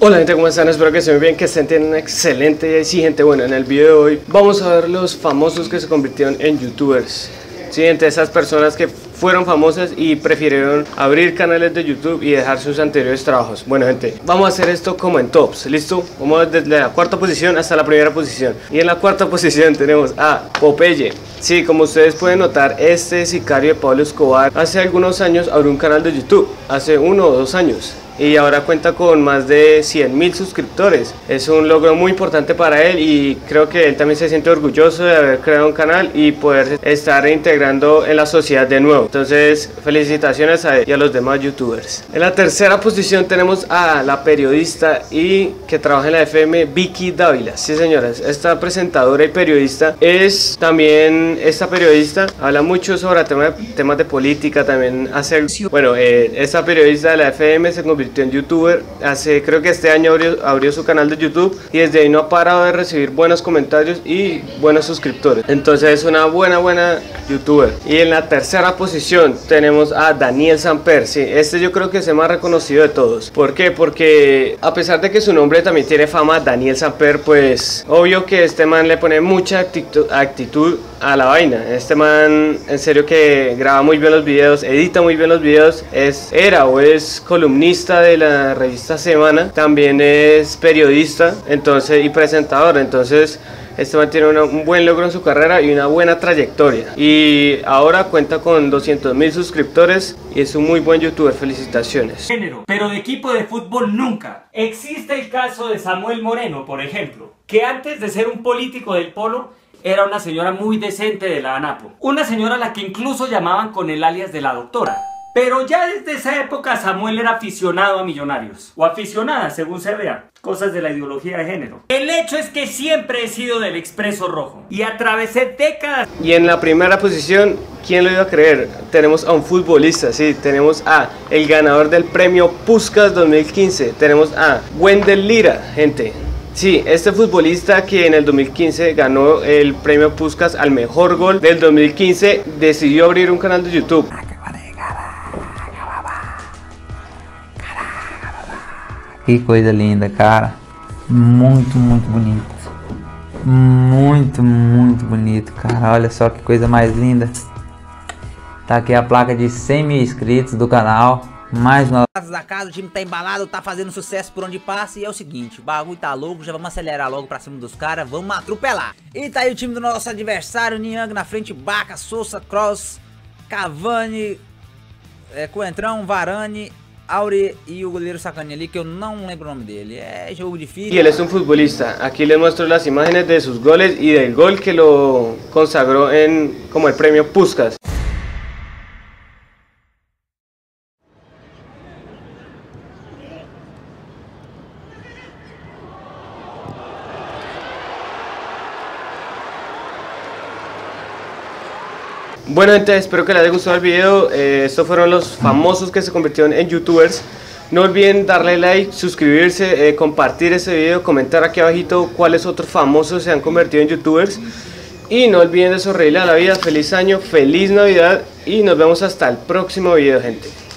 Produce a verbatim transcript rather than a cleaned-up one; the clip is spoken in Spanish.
Hola gente, ¿cómo están? Espero que estén muy bien, que estén teniendo un excelente día. Y sí gente, bueno, en el video de hoy vamos a ver los famosos que se convirtieron en youtubers. Sí gente, esas personas que fueron famosas y prefirieron abrir canales de YouTube y dejar sus anteriores trabajos. Bueno gente, vamos a hacer esto como en tops, ¿listo? Vamos desde la cuarta posición hasta la primera posición. Y en la cuarta posición tenemos a Popeye. Sí, como ustedes pueden notar, este sicario de Pablo Escobar hace algunos años abrió un canal de YouTube, hace uno o dos años, y ahora cuenta con más de cien mil suscriptores. Es un logro muy importante para él y creo que él también se siente orgulloso de haber creado un canal y poder estar integrando en la sociedad de nuevo. Entonces, felicitaciones a él y a los demás youtubers. En la tercera posición tenemos a la periodista y que trabaja en la F M, Vicky Dávila. Sí señoras, esta presentadora y periodista es también, esta periodista habla mucho sobre tema, temas de política, también hace, bueno, eh, esta periodista de la F M se convirtió en youtuber hace, creo que este año abrió, abrió su canal de YouTube y desde ahí no ha parado de recibir buenos comentarios y buenos suscriptores. Entonces es una buena buena youtuber. Y en la tercera posición tenemos a Daniel Samper. Sí, este yo creo que es el más reconocido de todos. ¿Por qué? Porque a pesar de que su nombre también tiene fama, Daniel Samper, pues obvio que este man le pone mucha actitud, actitud a la vaina. Este man en serio que graba muy bien los videos, edita muy bien los videos, es, era o es columnista de la revista Semana, también es periodista, entonces, y presentador. Entonces este man tiene una, un buen logro en su carrera y una buena trayectoria, y ahora cuenta con doscientos mil suscriptores y es un muy buen youtuber. Felicitaciones. Género, pero de equipo de fútbol nunca. Existe el caso de Samuel Moreno, por ejemplo, que antes de ser un político del polo era una señora muy decente de la ANAPO, una señora a la que incluso llamaban con el alias de la doctora. Pero ya desde esa época Samuel era aficionado a Millonarios, o aficionada, según se vea, cosas de la ideología de género. El hecho es que siempre he sido del Expreso Rojo y atravesé décadas. Y en la primera posición, ¿quién lo iba a creer? Tenemos a un futbolista, sí, tenemos a el ganador del premio Puskas dos mil quince, tenemos a Wendell Lira, gente. Sí, este futbolista que en el dos mil quince ganó el premio Puskas al mejor gol del dos mil quince, decidió abrir un canal de YouTube. Que coisa linda, cara. Muito, muito bonito. Muito, muito bonito, cara. Olha só que coisa mais linda. Tá aqui a placa de cem mil inscritos do canal. Mais no... da casa, o time tá embalado, tá fazendo sucesso por onde passa. E é o seguinte, o bagulho tá louco, já vamos acelerar logo pra cima dos caras, vamos atropelar. E tá aí o time do nosso adversário, Niang na frente, Baca, Sousa, Cross, Cavani, é, Coentrão, Varane, Aure y el goleiro Sacani ali, que yo no me acuerdo el nombre de él. Es juego difícil. Y él es un futbolista. Aquí les muestro las imágenes de sus goles y del gol que lo consagró en como el premio Puskas. Bueno gente, espero que les haya gustado el video. eh, Estos fueron los famosos que se convirtieron en youtubers. No olviden darle like, suscribirse, eh, compartir este video, comentar aquí abajito cuáles otros famosos se han convertido en youtubers. Y no olviden de sonreírle a la vida. Feliz año, feliz Navidad, y nos vemos hasta el próximo video gente.